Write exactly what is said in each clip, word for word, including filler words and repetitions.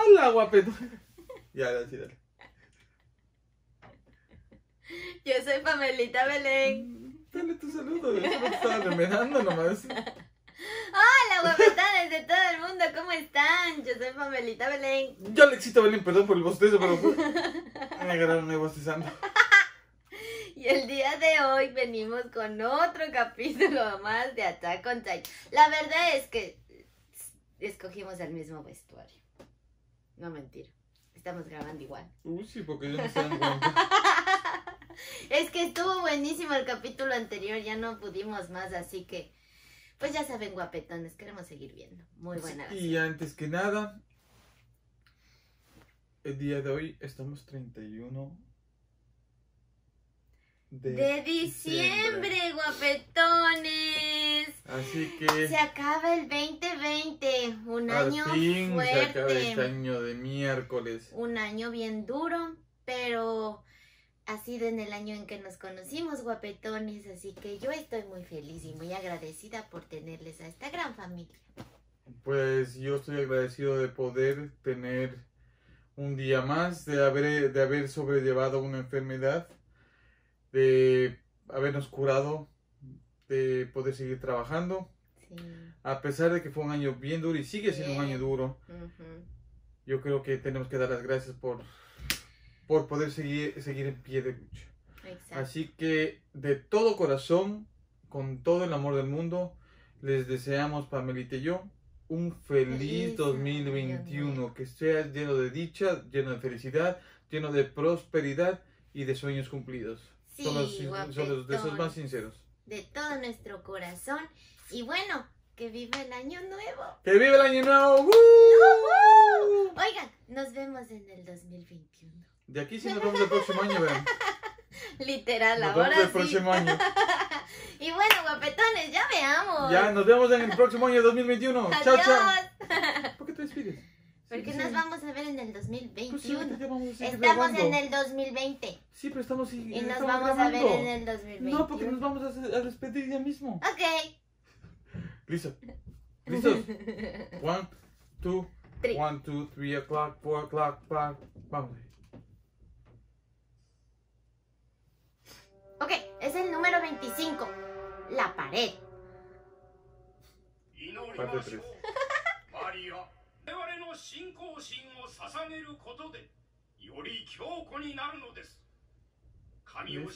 ¡Hala, guapetón! Ya, dale, dale. Yo soy Pamelita Belén. Dale tu saludo, yo solo te estaba remedando nomás. ¡Hola, guapetones de todo el mundo! ¿Cómo están? Yo soy Pamelita Belén. Yo, Alexito Belén, perdón por el bostezo, pero me agarraron ahí bostezando. Y el día de hoy venimos con otro capítulo más de Attack on Titan. La verdad es que escogimos el mismo vestuario. No mentira, estamos grabando igual. Uy, sí, porque ya no se dan cuenta. Es que estuvo buenísimo el capítulo anterior, ya no pudimos más, así que... Pues ya saben, guapetones, queremos seguir viendo. Muy buena gracia. Y antes que nada, el día de hoy estamos treinta y uno de diciembre, guapetones. Así que se acaba el veinte veinte, un año fuerte. Se acaba este año de miércoles. Un año bien duro, pero ha sido en el año en que nos conocimos, guapetones, así que yo estoy muy feliz y muy agradecida por tenerles a esta gran familia. Pues yo estoy agradecido de poder tener un día más, de haber, de haber sobrellevado una enfermedad, de habernos curado, de poder seguir trabajando, sí. A pesar de que fue un año bien duro y sigue siendo bien. Un año duro, uh-huh. Yo creo que tenemos que dar las gracias por... por poder seguir, seguir en pie de lucha. Exacto. Así que de todo corazón, con todo el amor del mundo, les deseamos, Pamelita y yo, un feliz, feliz dos mil veintiuno, que sea lleno de dicha, lleno de felicidad, lleno de prosperidad y de sueños cumplidos. Sí, son los, son los deseos más sinceros. De todo nuestro corazón. Y bueno, que viva el año nuevo. ¡Que viva el año nuevo! ¡Uh! Oigan, nos vemos en el dos mil veintiuno. De aquí sí nos vemos el próximo año, vean. Literal, nos ahora vemos el sí. próximo año. Y bueno, guapetones, ya veamos. Ya, nos vemos en el próximo año dos mil veintiuno. Adiós. Chao, chao. ¿Por qué te despides? Porque sí, nos sí. vamos a ver en el dos mil veintiuno. Pues sí, vamos a estamos grabando. En el dos mil veinte. Sí, pero estamos... Y, y nos estamos vamos grabando. A ver en el dos mil veintiuno. No, porque nos vamos a, a despedir ya mismo. Ok. Listo. Listos. One, two, three. One, two, three o'clock, four o'clock, five. Vamos. Ok, es el número veinticinco, la pared. Parte tres. Ese,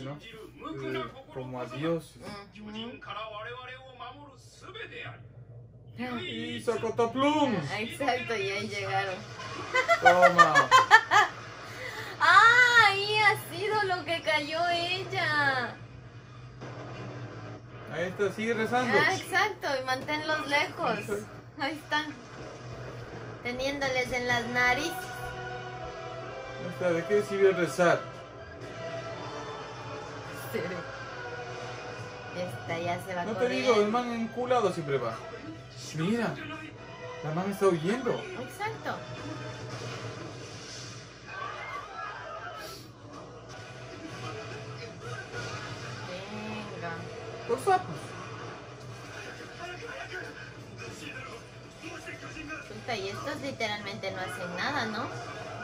¿no? Eh, como a Dios. Uh-huh. Y Socotoplum. Exacto, ya llegaron. Toma. ¡Ahí ha sido lo que cayó ella! Ahí está, sigue rezando. Ah, exacto, y manténlos lejos. Ahí están. Teniéndoles en las narices. O sea, ¿de qué sirve rezar? Sí. Esta ya se va a correr. No te digo, el man enculado siempre va. Mira, la man está huyendo. Exacto. Por sapos. Puta, y estos literalmente no hacen nada, ¿no?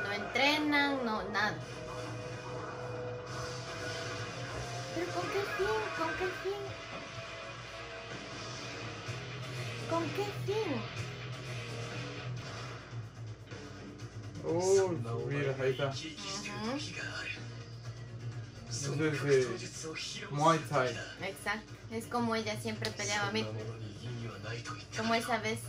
No entrenan, no, nada. ¿Pero con qué fin? ¿Con qué fin? ¿Con qué fin? Oh, no, mira, ahí está. Uh-huh. Entonces, Muay Thai. Exacto, es como ella siempre peleaba a mí. Como esa vez.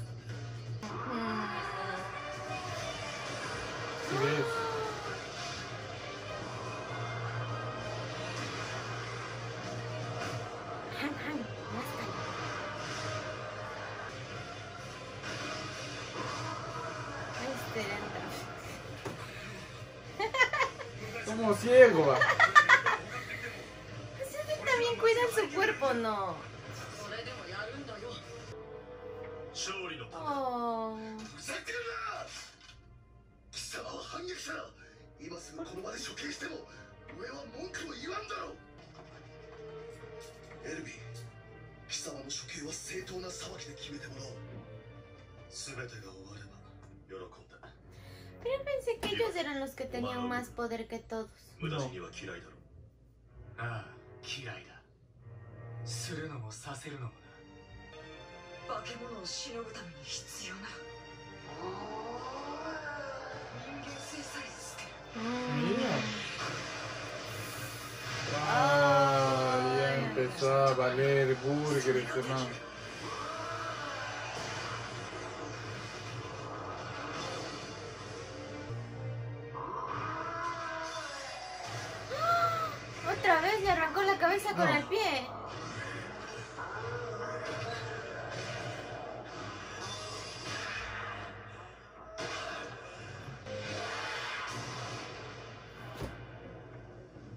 Como ciego. Cuidan su cuerpo, no. Oh. Pero pensé que ellos eran los que tenían más poder que todos. No. Ah, ya empezó a valer burger este man. Otra vez le arrancó la cabeza con no. el pie.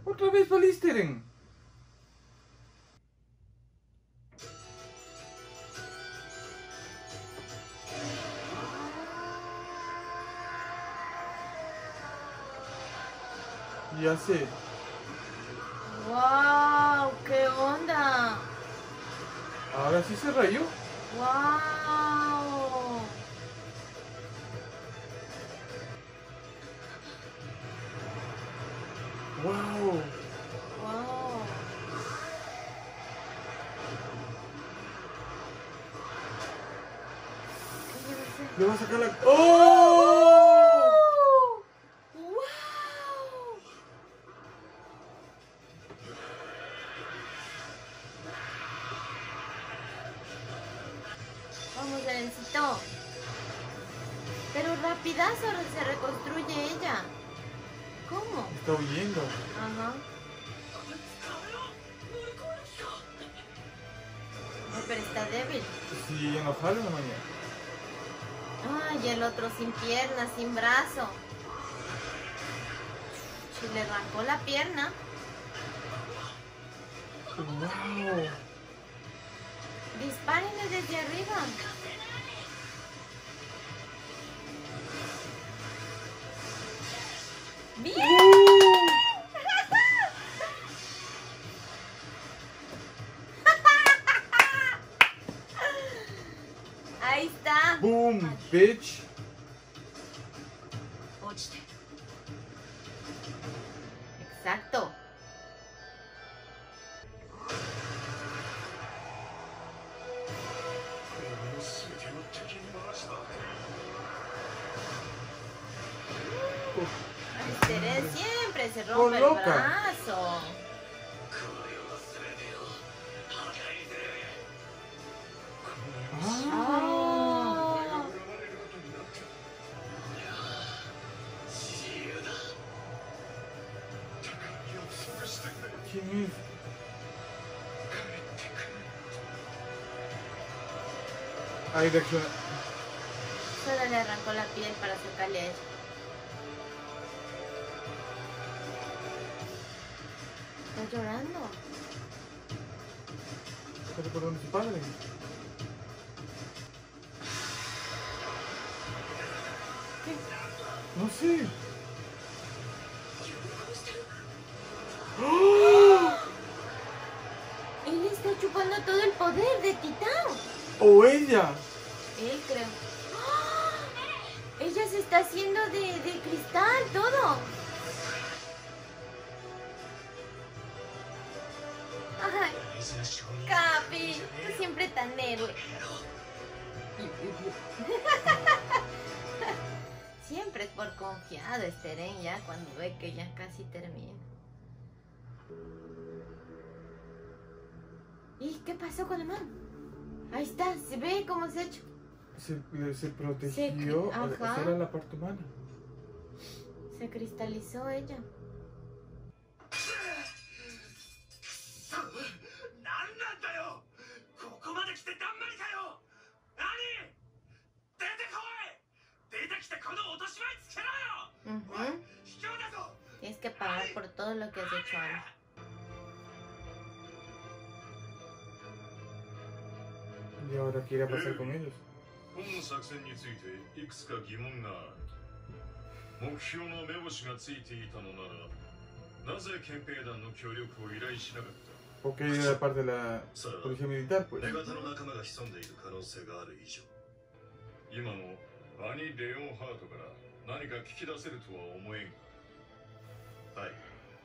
Otra vez valiste, Eren. Ya sé. ¡Wow! ¡Qué onda! Ahora sí se rayó. ¡Wow! ¡Wow! ¡Wow! Le va a sacar la... ¡Oh! ¡Wow! ¡Wow! Vamos, Erencito. Pero rapidazo se reconstruye ella. ¿Cómo? Está huyendo. Ajá. No, pero está débil. Sí, ya no sale una mañana. Ay, el otro sin pierna, sin brazo. Se le arrancó la pierna. Wow. Dispárenle desde arriba. ¡Bien! Uh. Ahí está. Boom, vale. Bitch. Exacto. Uh. Eren siempre se rompe oh, el brazo. Ah. Oh. ¿Quién es? Ahí de hecho. Solo le arrancó la piel para sacarle a ella. ¿Está llorando? ¿Está recordando a su padre? ¿Qué? No sé. ¡Oh! Él está chupando todo el poder de Titán. ¿O ella? Él creo. ¡Oh! Ella se está haciendo de, de cristal, todo. Ay, Capi, tú siempre tan héroe. Siempre es por confiado este Eren ya cuando ve que ya casi termina. ¿Y qué pasó con el man? Ahí está, se ve cómo se ha hecho. Se, se protegió se, al pasar a la parte humana. Se cristalizó ella. Uh-huh. Tienes que pagar por todo lo que has hecho ahora. ¿Y ahora qué irá a pasar con ellos? ¿Por qué era parte de la policía militar, pues? ¿Sí?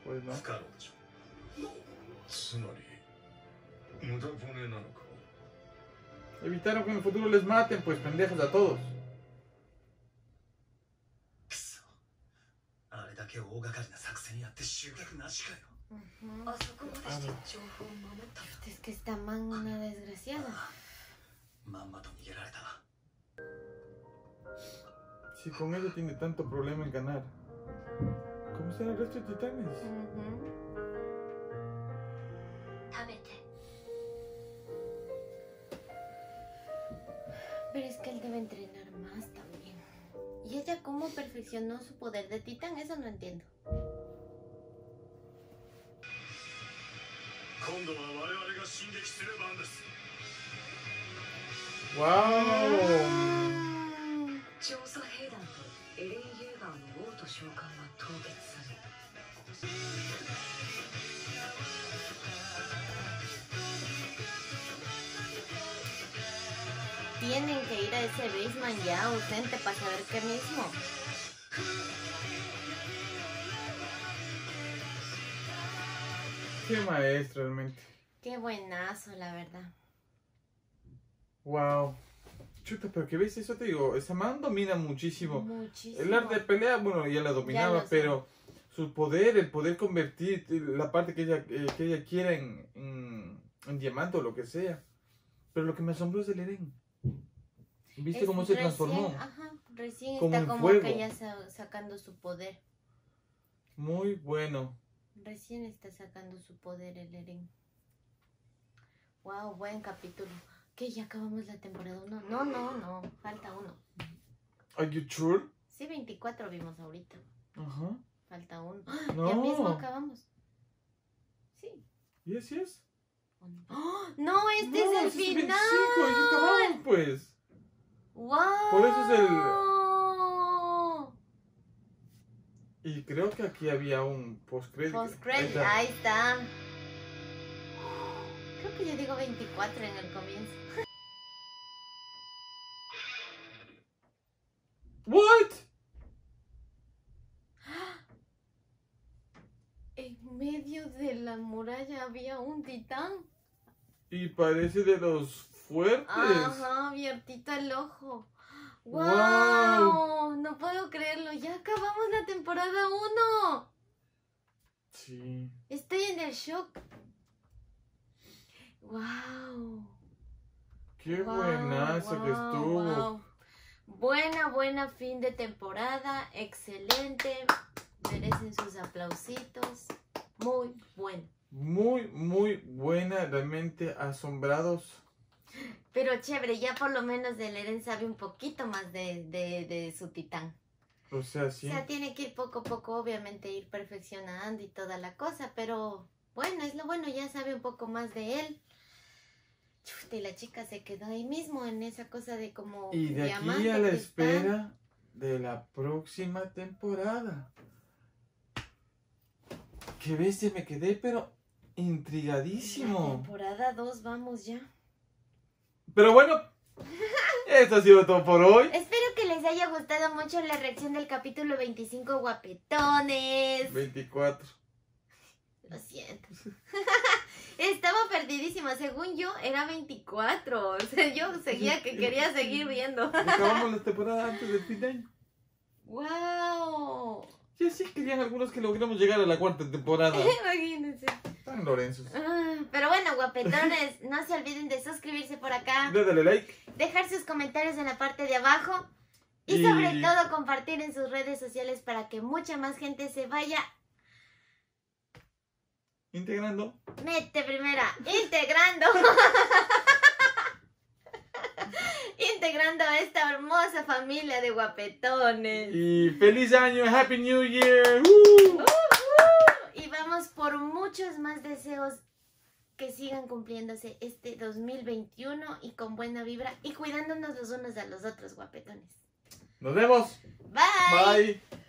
Pues no. Evitaron que en el futuro les maten, pues pendejas a todos. Es que esta man una desgraciada. Si con ella tiene tanto problema en ganar, ¿cómo están el resto de titanes? Pero es que él debe entrenar más también. ¿Y ella cómo perfeccionó su poder de titán? Eso no entiendo. ¡Wow! Tienen que ir a ese basement ya ausente para saber qué mismo. Qué maestro realmente. Qué buenazo, la verdad. Wow. Chuta, pero que ves eso, te digo, esa man domina muchísimo. Muchísimo. El arte de pelea, bueno, ya la dominaba, ya pero su poder, el poder convertir la parte que ella, eh, que ella quiera en, en, en diamante o lo que sea. Pero lo que me asombró es el Eren. ¿Viste es cómo se recién, transformó? Ajá, recién como está como que ya sacando su poder. Muy bueno. Recién está sacando su poder el Eren. Wow, buen capítulo. ¿Qué? ¿Ya acabamos la temporada uno? No, no, no. Falta uno. ¿Are you sure? Sí, veinticuatro vimos ahorita. Ajá. Uh-huh. Falta uno. No. Ya mismo acabamos. Sí. Yes, yes. ¡Oh! No, este no, es el este final. Es veinticinco, ya acabamos, pues. ¡Wow! Por eso es el... Y creo que aquí había un post-credit. Post-credit, ahí está. Creo que yo digo veinticuatro en el comienzo. What? En medio de la muralla había un titán. Y parece de los fuertes. Ajá, abiertito el ojo. Wow, wow. No puedo creerlo. Ya acabamos la temporada uno. Sí. Estoy en el shock. Wow. Qué wow, buenazo wow, que estuvo. Wow. Buena, buena fin de temporada, excelente. Merecen sus aplausitos. Muy bueno. Muy, muy buena, realmente asombrados. Pero chévere, ya por lo menos el Eren sabe un poquito más de, de, de su titán. O sea, sí. O sea, tiene que ir poco a poco, obviamente ir perfeccionando y toda la cosa, pero bueno, es lo bueno, ya sabe un poco más de él. Chuta, y la chica se quedó ahí mismo en esa cosa de como... Y de diamante, aquí a la cristal. Espera de la próxima temporada. Qué bestia, me quedé pero intrigadísimo. La temporada dos, vamos ya. Pero bueno, esto ha sido todo por hoy. Espero que les haya gustado mucho la reacción del capítulo veinticinco, guapetones. veinticuatro. Lo siento. Estaba perdidísima. Según yo, era veinticuatro. O sea, yo seguía que quería seguir viendo. Acabamos la temporada antes del fin de año. ¡Wow! Ya sí querían algunos que logramos llegar a la cuarta temporada. Imagínense. Tan Lorenzos. Ah, pero bueno, guapetones, no se olviden de suscribirse por acá. De darle like. Dejar sus comentarios en la parte de abajo. Y, y sobre todo compartir en sus redes sociales para que mucha más gente se vaya integrando. Mete primera. Integrando. Integrando a esta hermosa familia de guapetones. Y feliz año. Happy New Year. Uh. Uh, uh. Y vamos por muchos más deseos que sigan cumpliéndose este dos mil veintiuno y con buena vibra y cuidándonos los unos a los otros, guapetones. Nos vemos. Bye. Bye.